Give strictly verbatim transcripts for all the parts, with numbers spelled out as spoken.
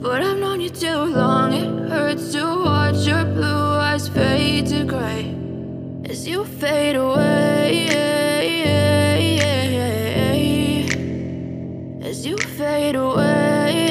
But I've known you too long, it hurts to watch your blue eyes fade to gray as you fade away, as you fade away.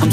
I'm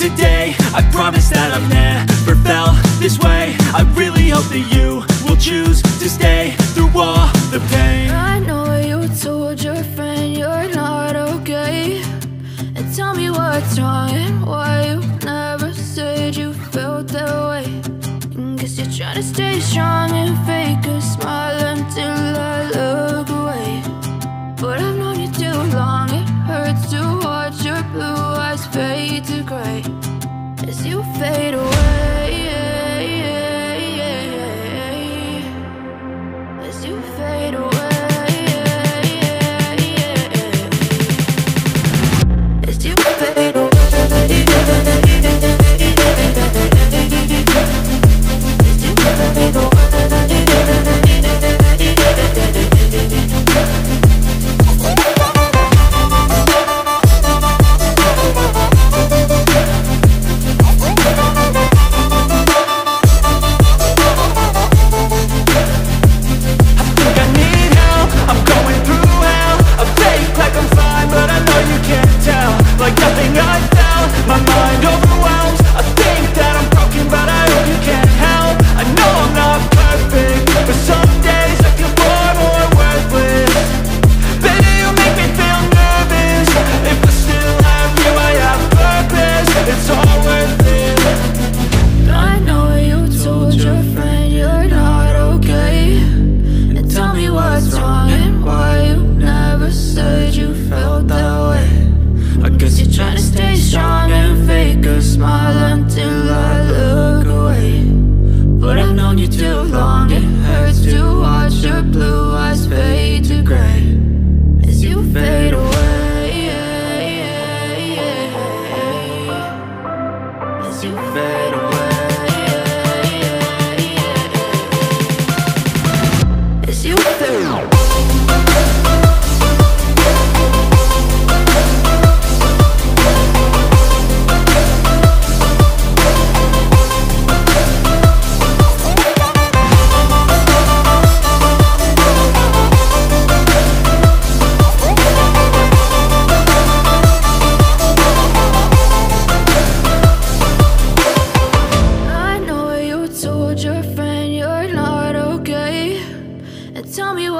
today. I promise that I've never felt this way. I really hope that you will choose to stay through all the pain. I know you told your friend you're not okay, and tell me what's wrong and why you never said you felt that way. Guess you're trying to stay strong and fake a smile until I look away. But I've known you too long, it hurts to watch your blue eyes fade to gray as you fade away, as you fade away, as you fade away. You're trying to stay strong and fake a